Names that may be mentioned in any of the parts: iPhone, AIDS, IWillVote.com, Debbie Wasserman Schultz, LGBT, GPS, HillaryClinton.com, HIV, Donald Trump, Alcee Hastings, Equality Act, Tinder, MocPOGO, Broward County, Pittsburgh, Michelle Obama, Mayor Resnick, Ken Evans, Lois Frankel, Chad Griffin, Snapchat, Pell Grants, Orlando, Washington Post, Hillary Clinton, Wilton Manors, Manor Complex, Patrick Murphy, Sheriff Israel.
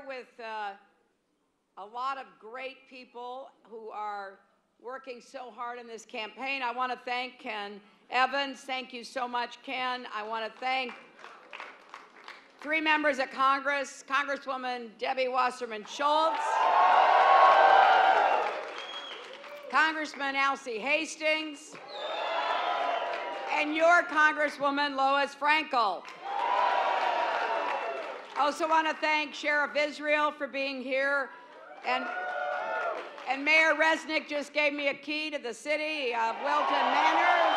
here with a lot of great people who are working so hard in this campaign. I want to thank Ken Evans. Thank you so much, Ken. I want to thank three members of Congress, Congresswoman Debbie Wasserman Schultz, Congressman Alcee Hastings, and your Congresswoman Lois Frankel. I also want to thank Sheriff Israel for being here, and Mayor Resnick just gave me a key to the city of Wilton Manors.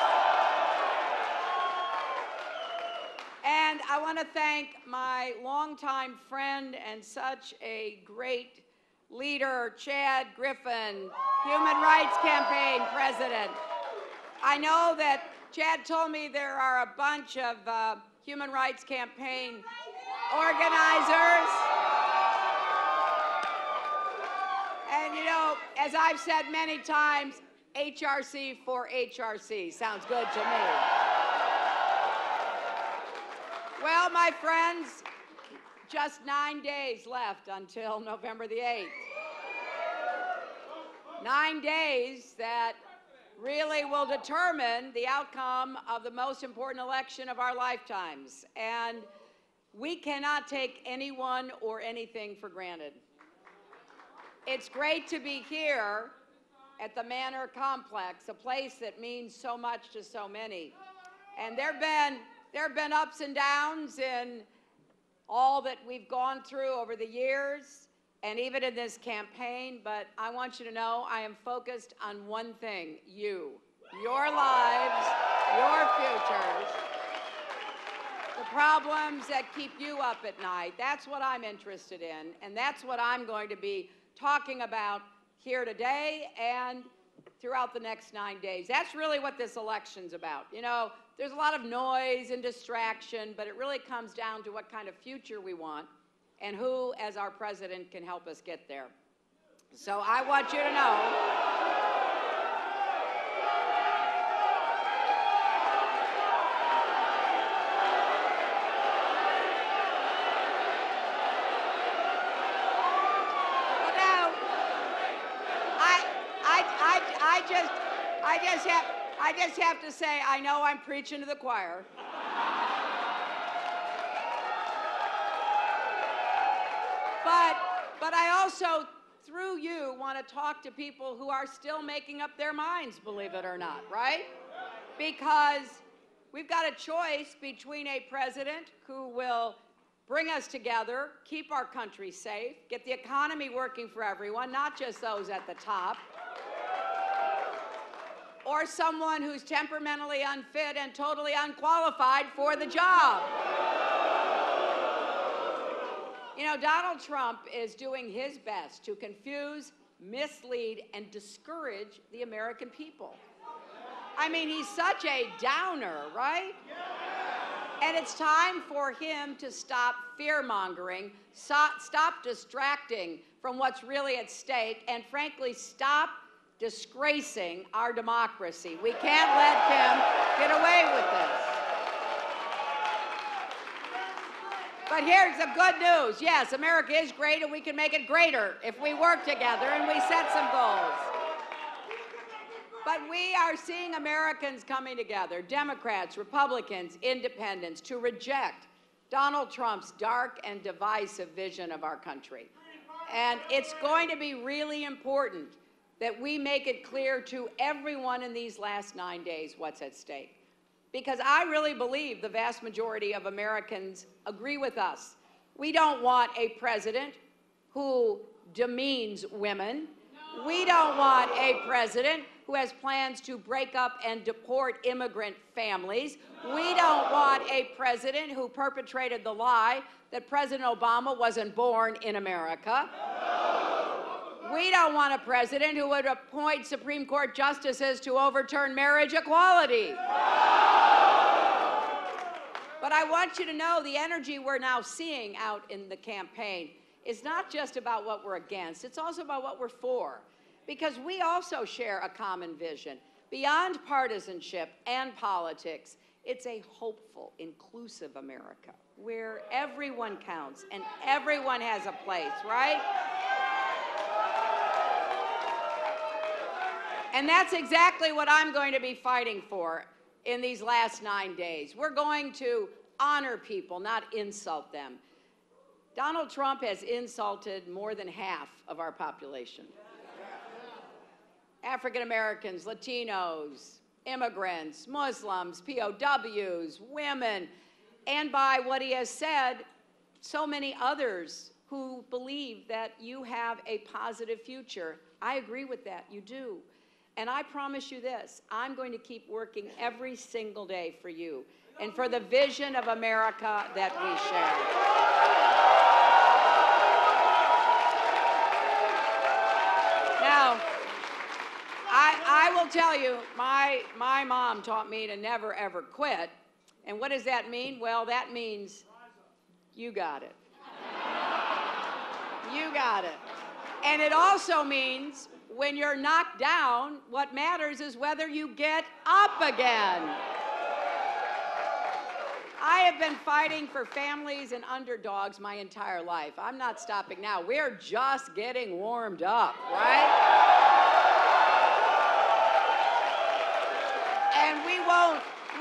And I want to thank my longtime friend and such a great leader, Chad Griffin, Human Rights Campaign president. I know that Chad told me there are a bunch of Human Rights Campaign organizers. And you know, as I've said many times, HRC for HRC sounds good to me. Well, my friends, just 9 days left until November the 8th. 9 days that really will determine the outcome of the most important election of our lifetimes. And we cannot take anyone or anything for granted. It's great to be here at the Manor Complex, a place that means so much to so many. And there have been ups and downs in all that we've gone through over the years, and even in this campaign, but I want you to know I am focused on one thing: you, your lives, your futures, the problems that keep you up at night. That's what I'm interested in, and that's what I'm going to be talking about here today and throughout the next 9 days. That's really what this election's about. You know, there's a lot of noise and distraction, but it really comes down to what kind of future we want and who, as our president, can help us get there. So I want you to know I just have to say, I know I'm preaching to the choir. But I also, through you, want to talk to people who are still making up their minds, believe it or not, right? Because we've got a choice between a president who will bring us together, keep our country safe, get the economy working for everyone, not just those at the top, or someone who's temperamentally unfit and totally unqualified for the job. You know, Donald Trump is doing his best to confuse, mislead, and discourage the American people. I mean, he's such a downer, right? And it's time for him to stop fear-mongering, stop distracting from what's really at stake, and frankly, stop disgracing our democracy. We can't let him get away with this. But here's the good news. Yes, America is great, and we can make it greater if we work together and we set some goals. But we are seeing Americans coming together, Democrats, Republicans, independents, to reject Donald Trump's dark and divisive vision of our country. And it's going to be really important that we make it clear to everyone in these last 9 days what's at stake. Because I really believe the vast majority of Americans agree with us. We don't want a president who demeans women. No. We don't want a president who has plans to break up and deport immigrant families. No. We don't want a president who perpetrated the lie that President Obama wasn't born in America. No. We don't want a president who would appoint Supreme Court justices to overturn marriage equality. But I want you to know the energy we're now seeing out in the campaign is not just about what we're against, it's also about what we're for. Because we also share a common vision beyond partisanship and politics It's a hopeful, inclusive America where everyone counts and everyone has a place, right? And that's exactly what I'm going to be fighting for in these last 9 days. We're going to honor people, not insult them. Donald Trump has insulted more than half of our population. African Americans, Latinos, immigrants, Muslims, POWs, women, and by what he has said, so many others who believe that you have a positive future. I agree with that, you do. And I promise you this, I'm going to keep working every single day for you and for the vision of America that we share. Now, I will tell you, my mom taught me to never, ever quit. And what does that mean? Well, that means you got it. You got it. And it also means when you're knocked down, what matters is whether you get up again. I have been fighting for families and underdogs my entire life. I'm not stopping now. We're just getting warmed up, right? And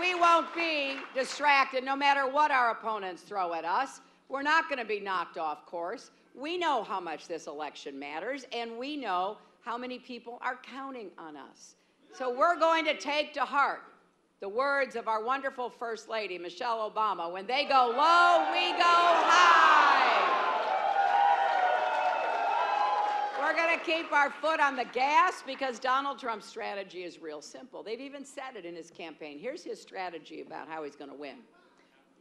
we won't be distracted no matter what our opponents throw at us. We're not going to be knocked off course. We know how much this election matters, and we know how many people are counting on us. So we're going to take to heart the words of our wonderful First Lady, Michelle Obama, when they go low, we go high. We're going to keep our foot on the gas because Donald Trump's strategy is real simple. They've even said it in his campaign. Here's his strategy about how he's going to win.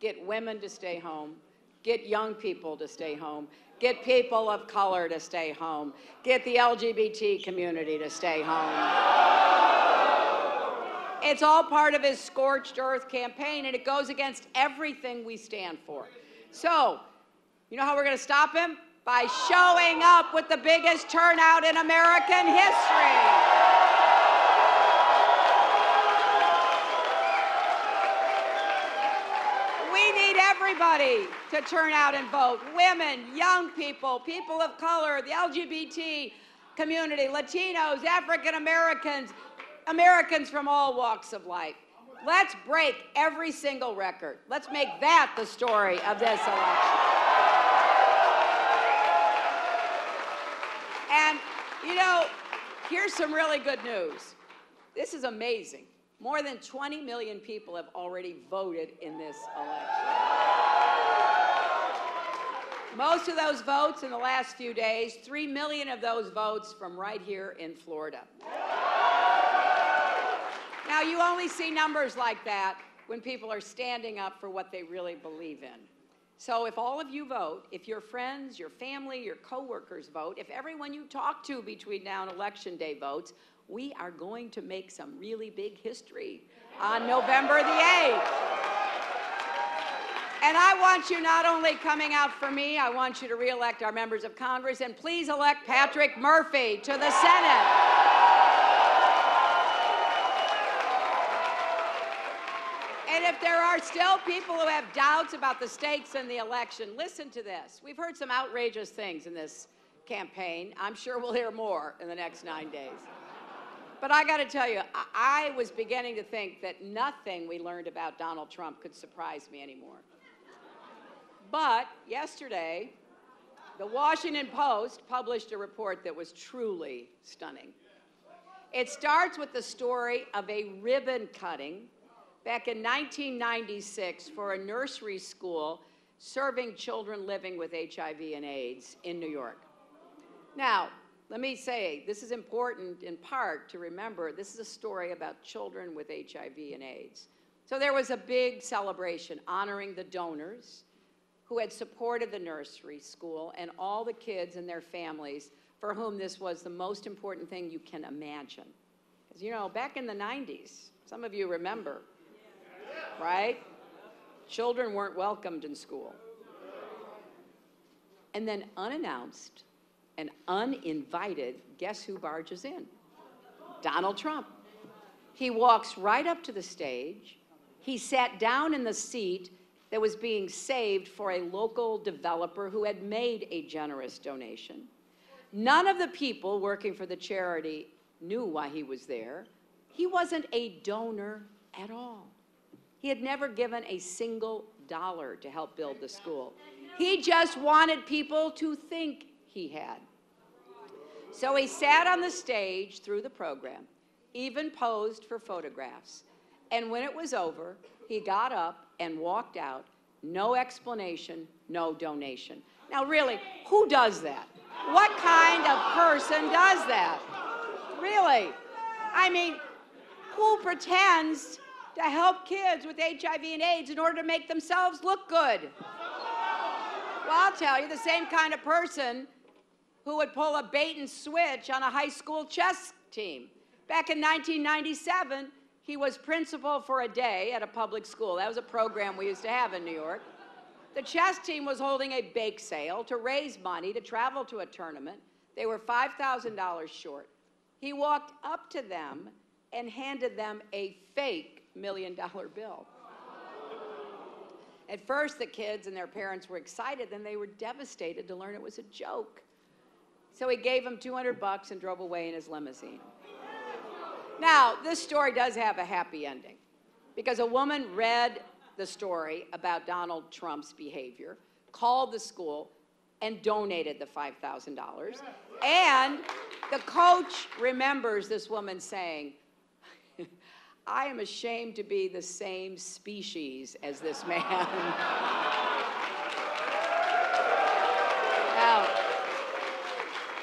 Get women to stay home. Get young people to stay home. Get people of color to stay home. Get the LGBT community to stay home. It's all part of his scorched earth campaign, and it goes against everything we stand for. So, you know how we're going to stop him? By showing up with the biggest turnout in American history. We need everybody to turn out and vote. Women, young people, people of color, the LGBT community, Latinos, African Americans, Americans from all walks of life. Let's break every single record. Let's make that the story of this election. And, you know, here's some really good news. This is amazing. More than 20 million people have already voted in this election. Most of those votes in the last few days, 3 million of those votes from right here in Florida. Now, you only see numbers like that when people are standing up for what they really believe in. So if all of you vote, if your friends, your family, your coworkers vote, if everyone you talk to between now and Election Day votes, we are going to make some really big history on November the 8th. And I want you not only coming out for me, I want you to re-elect our members of Congress, and please elect Patrick Murphy to the Senate. And if there are still people who have doubts about the stakes in the election, listen to this. We've heard some outrageous things in this campaign. I'm sure we'll hear more in the next 9 days. But I got to tell you, I was beginning to think that nothing we learned about Donald Trump could surprise me anymore. But yesterday, the Washington Post published a report that was truly stunning. It starts with the story of a ribbon cutting back in 1996 for a nursery school serving children living with HIV and AIDS in New York. Now, let me say, this is important in part to remember, this is a story about children with HIV and AIDS. So there was a big celebration honoring the donors who had supported the nursery school and all the kids and their families for whom this was the most important thing you can imagine. Because you know, back in the 90s, some of you remember, right? Children weren't welcomed in school. And then unannounced and uninvited, guess who barges in? Donald Trump. He walks right up to the stage, he sat down in the seat that was being saved for a local developer who had made a generous donation. None of the people working for the charity knew why he was there. He wasn't a donor at all. He had never given a single dollar to help build the school. He just wanted people to think he had. So he sat on the stage through the program, even posed for photographs. And when it was over, he got up and walked out. No explanation, no donation. Now really, who does that? What kind of person does that? Really? I mean, who pretends to help kids with HIV and AIDS in order to make themselves look good? Well, I'll tell you, the same kind of person who would pull a bait and switch on a high school chess team. Back in 1997, he was principal for a day at a public school. That was a program we used to have in New York. The chess team was holding a bake sale to raise money to travel to a tournament. They were $5,000 short. He walked up to them and handed them a fake $1 million bill. At first, the kids and their parents were excited, then they were devastated to learn it was a joke. So he gave them $200 and drove away in his limousine. Now, this story does have a happy ending, because a woman read the story about Donald Trump's behavior, called the school, and donated the $5,000. And the coach remembers this woman saying, "I am ashamed to be the same species as this man." Now,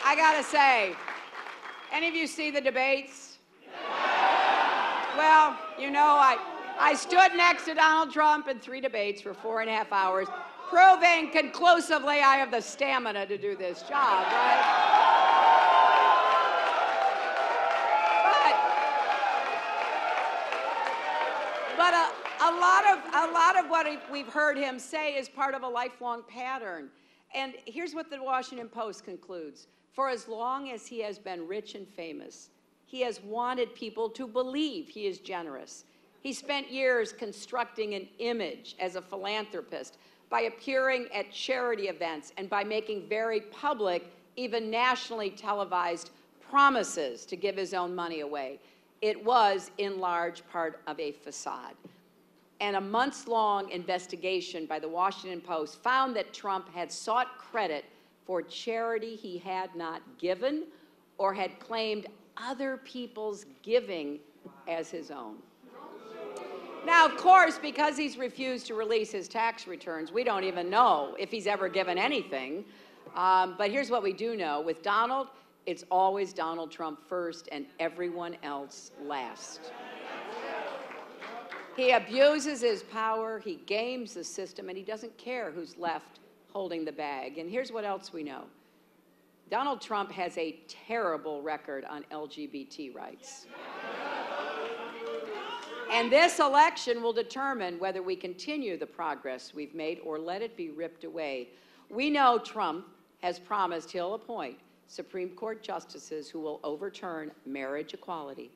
I gotta say, any of you see the debates? Well, you know, I stood next to Donald Trump in 3 debates for 4.5 hours, proving conclusively I have the stamina to do this job, right? A lot of what we've heard him say is part of a lifelong pattern. And here's what the Washington Post concludes. For as long as he has been rich and famous, he has wanted people to believe he is generous. He spent years constructing an image as a philanthropist by appearing at charity events and by making very public, even nationally televised, promises to give his own money away. It was, in large part, of a facade. And a months-long investigation by the Washington Post found that Trump had sought credit for charity he had not given or had claimed other people's giving as his own. Now, of course, because he's refused to release his tax returns, we don't even know if he's ever given anything. But here's what we do know. With Donald, it's always Donald Trump first and everyone else last. He abuses his power, he games the system, and he doesn't care who's left holding the bag. And here's what else we know. Donald Trump has a terrible record on LGBT rights. And this election will determine whether we continue the progress we've made or let it be ripped away. We know Trump has promised he'll appoint Supreme Court justices who will overturn marriage equality,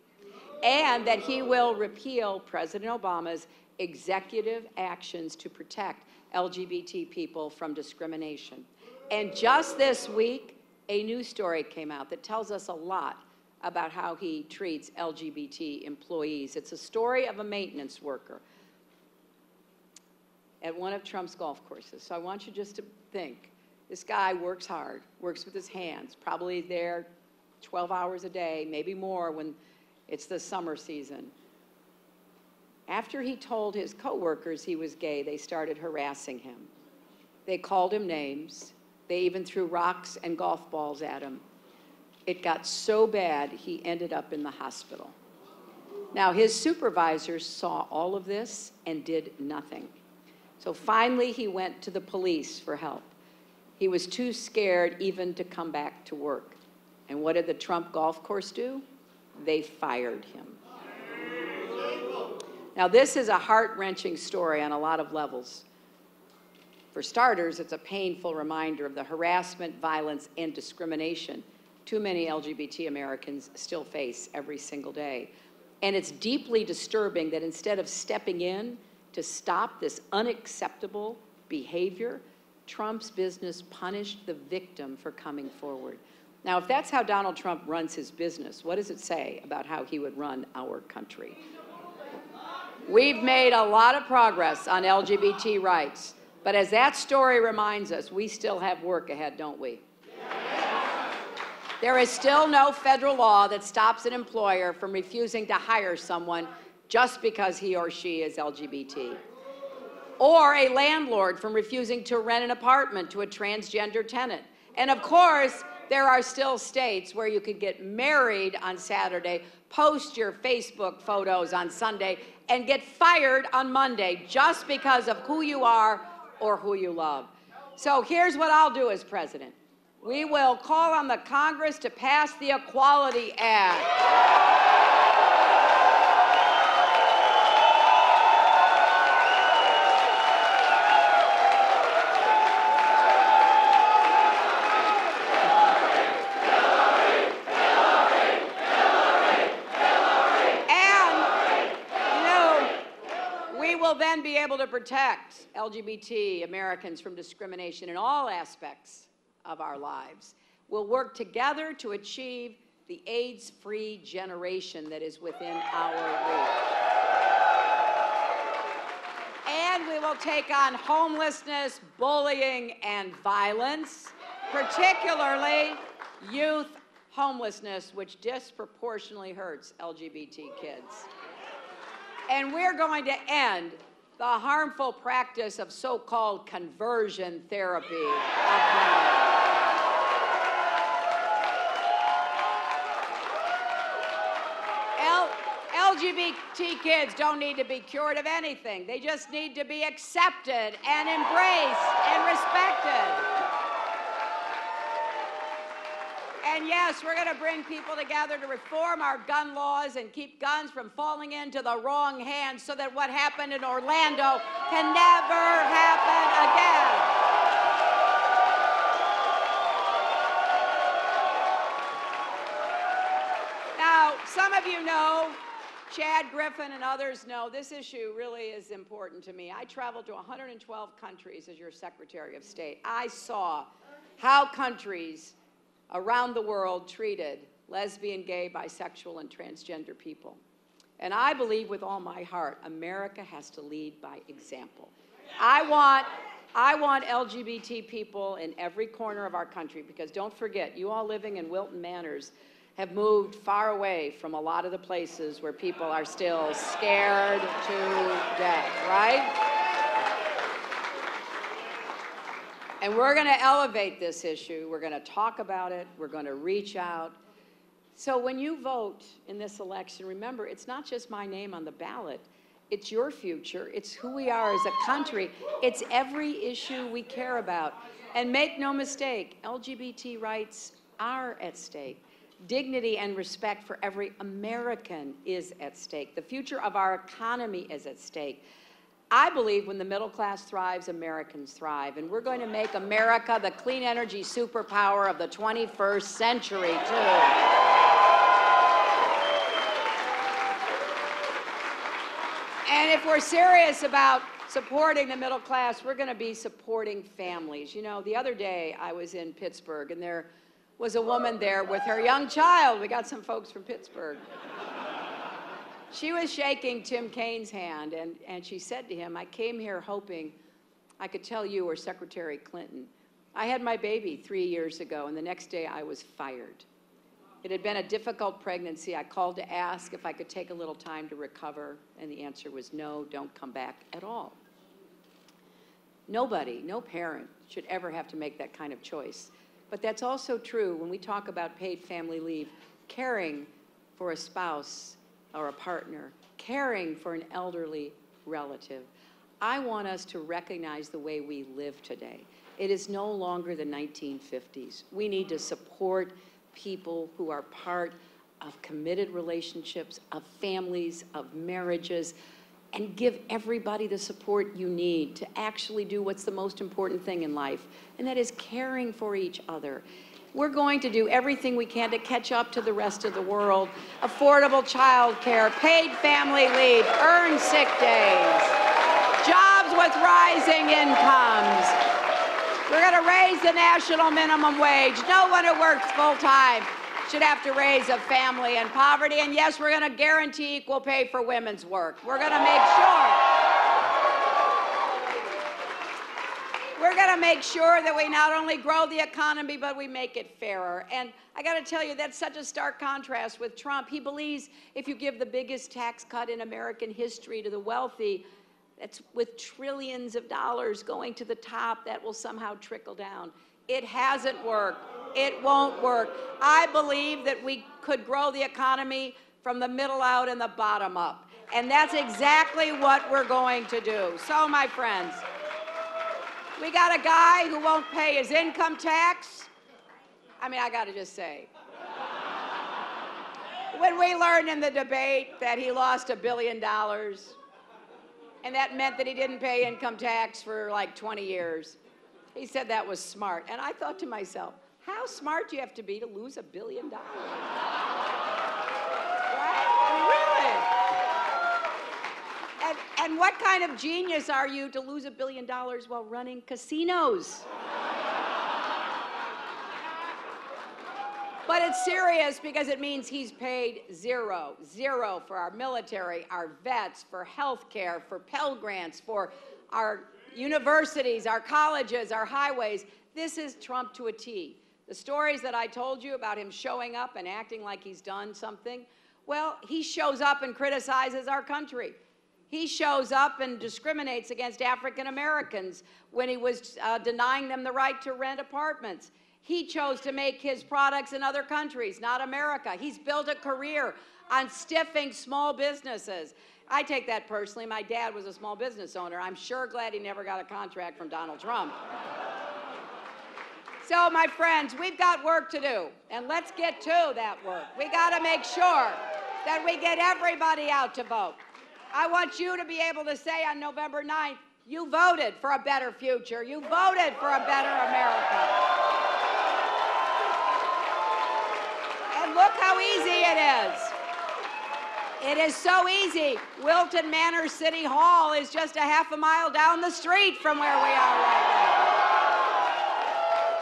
and that he will repeal President Obama's executive actions to protect LGBT people from discrimination. And just this week, a new story came out that tells us a lot about how he treats LGBT employees. It's a story of a maintenance worker at one of Trump's golf courses. So I want you just to think, this guy works hard, works with his hands, probably there 12 hours a day, maybe more when it's the summer season. After he told his coworkers he was gay, they started harassing him. They called him names. They even threw rocks and golf balls at him. It got so bad, he ended up in the hospital. Now, his supervisors saw all of this and did nothing. So finally, he went to the police for help. He was too scared even to come back to work. And what did the Trump golf course do? They fired him. Now, this is a heart-wrenching story on a lot of levels. For starters, it's a painful reminder of the harassment, violence, and discrimination too many LGBT Americans still face every single day. And it's deeply disturbing that instead of stepping in to stop this unacceptable behavior, Trump's business punished the victim for coming forward. Now, if that's how Donald Trump runs his business, what does it say about how he would run our country? We've made a lot of progress on LGBT rights, but as that story reminds us, we still have work ahead, don't we? There is still no federal law that stops an employer from refusing to hire someone just because he or she is LGBT, or a landlord from refusing to rent an apartment to a transgender tenant. And of course, there are still states where you could get married on Saturday, post your Facebook photos on Sunday, and get fired on Monday just because of who you are or who you love. So here's what I'll do as president. We will call on the Congress to pass the Equality Act. And we will then be able to protect LGBT Americans from discrimination in all aspects of our lives. We'll work together to achieve the AIDS-free generation that is within our reach. And we will take on homelessness, bullying, and violence, particularly youth homelessness, which disproportionately hurts LGBT kids. And we're going to end the harmful practice of so-called conversion therapy of women. LGBT kids don't need to be cured of anything. They just need to be accepted and embraced and respected. And yes, we're going to bring people together to reform our gun laws and keep guns from falling into the wrong hands so that what happened in Orlando can never happen again. Now, some of you know, Chad Griffin and others know, this issue really is important to me. I traveled to 112 countries as your Secretary of State. I saw how countries around the world treated lesbian, gay, bisexual, and transgender people. And I believe with all my heart, America has to lead by example. I want LGBT people in every corner of our country, because don't forget, you all living in Wilton Manors have moved far away from a lot of the places where people are still scared to death, right? And we're going to elevate this issue. We're going to talk about it. We're going to reach out. So when you vote in this election, remember, it's not just my name on the ballot. It's your future. It's who we are as a country. It's every issue we care about. And make no mistake, LGBT rights are at stake. Dignity and respect for every American is at stake. The future of our economy is at stake. I believe when the middle class thrives, Americans thrive, and we're going to make America the clean energy superpower of the 21st century, too. And if we're serious about supporting the middle class, we're going to be supporting families. You know, the other day I was in Pittsburgh, and there was a woman there with her young child. We got some folks from Pittsburgh. She was shaking Tim Kaine's hand, and she said to him, "I came here hoping I could tell you or Secretary Clinton, I had my baby 3 years ago, and the next day I was fired. It had been a difficult pregnancy. I called to ask if I could take a little time to recover, and the answer was no, don't come back at all." Nobody, no parent, should ever have to make that kind of choice. But that's also true when we talk about paid family leave, caring for a spouse or a partner, caring for an elderly relative. I want us to recognize the way we live today. It is no longer the 1950s. We need to support people who are part of committed relationships, of families, of marriages, and give everybody the support you need to actually do what's the most important thing in life, and that is caring for each other. we're going to do everything we can to catch up to the rest of the world. Affordable child care, paid family leave, earned sick days, jobs with rising incomes. We're going to raise the national minimum wage. No one who works full time should have to raise a family in poverty. And yes, we're going to guarantee equal pay for women's work. We're going to make sure. We're going to make sure that we not only grow the economy, but we make it fairer. And I got to tell you, that's such a stark contrast with Trump. He believes if you give the biggest tax cut in American history to the wealthy, that's with trillions of dollars going to the top, that will somehow trickle down. It hasn't worked. It won't work. I believe that we could grow the economy from the middle out and the bottom up. And that's exactly what we're going to do. So, my friends, we got a guy who won't pay his income tax. I mean, I got to just say, when we learned in the debate that he lost $1 billion, and that meant that he didn't pay income tax for like 20 years, he said that was smart. And I thought to myself, how smart do you have to be to lose $1 billion? And what kind of genius are you to lose $1 billion while running casinos? But it's serious because it means he's paid zero for our military, our vets, for health care, for Pell Grants, for our universities, our colleges, our highways. This is Trump to a T. The stories that I told you about him showing up and acting like he's done something, well, he shows up and criticizes our country. He shows up and discriminates against African Americans when he was denying them the right to rent apartments. He chose to make his products in other countries, not America. He's built a career on stiffing small businesses. I take that personally. My dad was a small business owner. I'm sure glad he never got a contract from Donald Trump. So, my friends, we've got work to do, and let's get to that work. We got to make sure that we get everybody out to vote. I want you to be able to say on November 9th, you voted for a better future. You voted for a better America. And look how easy it is. It is so easy. Wilton Manors City Hall is just a half a mile down the street from where we are right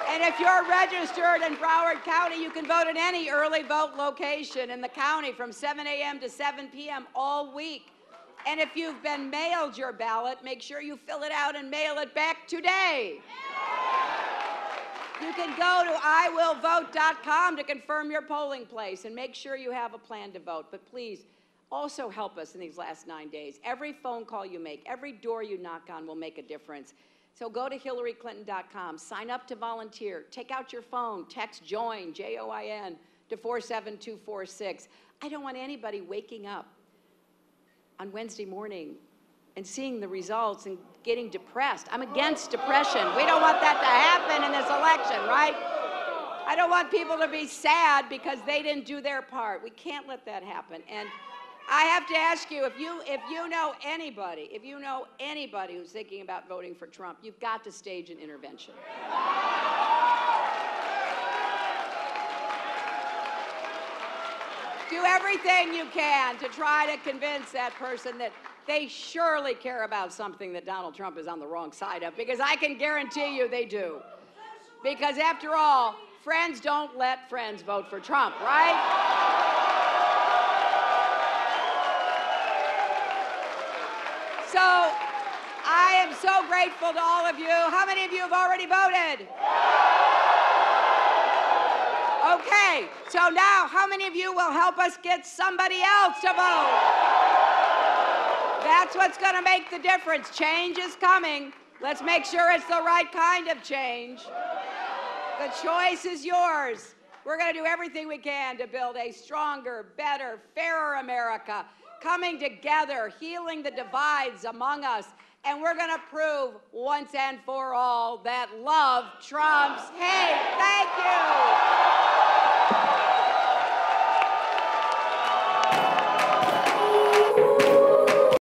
now. And if you're registered in Broward County, you can vote at any early vote location in the county from 7 a.m. to 7 p.m. all week. And if you've been mailed your ballot, make sure you fill it out and mail it back today. You can go to IWillVote.com to confirm your polling place and make sure you have a plan to vote. But please, also help us in these last 9 days. Every phone call you make, every door you knock on will make a difference. So go to HillaryClinton.com, sign up to volunteer, take out your phone, text JOIN, J-O-I-N, to 47246. I don't want anybody waking up on Wednesday morning and seeing the results and getting depressed. I'm against depression. We don't want that to happen in this election, right? I don't want people to be sad because they didn't do their part. We can't let that happen. And I have to ask you, if you know anybody who's thinking about voting for Trump, you've got to stage an intervention. Do everything you can to try to convince that person that they surely care about something that Donald Trump is on the wrong side of, because I can guarantee you they do. Because after all, friends don't let friends vote for Trump, right? So I am so grateful to all of you. How many of you have already voted? Okay, so now, how many of you will help us get somebody else to vote? That's what's going to make the difference. Change is coming. Let's make sure it's the right kind of change. The choice is yours. We're going to do everything we can to build a stronger, better, fairer America, coming together, healing the divides among us, and we're going to prove once and for all that love trumps hate. Thank you.